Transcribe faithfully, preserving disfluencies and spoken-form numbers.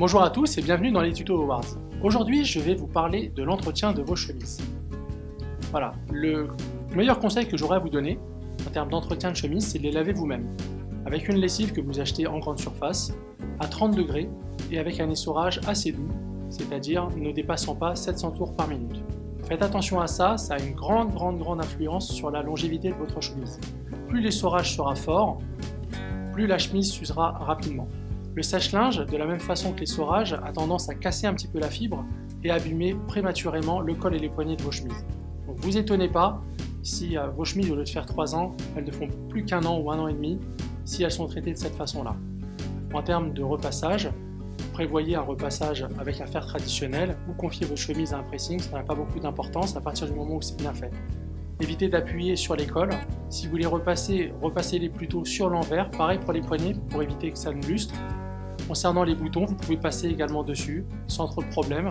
Bonjour à tous et bienvenue dans les tutos Awards. Aujourd'hui, je vais vous parler de l'entretien de vos chemises. Voilà, le meilleur conseil que j'aurais à vous donner en termes d'entretien de chemise, c'est de les laver vous-même, avec une lessive que vous achetez en grande surface, à trente degrés et avec un essorage assez doux, c'est-à-dire ne dépassant pas sept cents tours par minute. Faites attention à ça, ça a une grande, grande, grande influence sur la longévité de votre chemise. Plus l'essorage sera fort, plus la chemise s'usera rapidement. Le sèche-linge, de la même façon que l'essorage, a tendance à casser un petit peu la fibre et abîmer prématurément le col et les poignets de vos chemises. Donc vous étonnez pas si vos chemises, au lieu de faire trois ans, elles ne font plus qu'un an ou un an et demi si elles sont traitées de cette façon-là. En termes de repassage, prévoyez un repassage avec un fer traditionnel ou confiez vos chemises à un pressing, ça n'a pas beaucoup d'importance à partir du moment où c'est bien fait. Évitez d'appuyer sur les cols. Si vous les repassez, repassez-les plutôt sur l'envers. Pareil pour les poignées pour éviter que ça ne lustre. Concernant les boutons, vous pouvez passer également dessus sans trop de problème.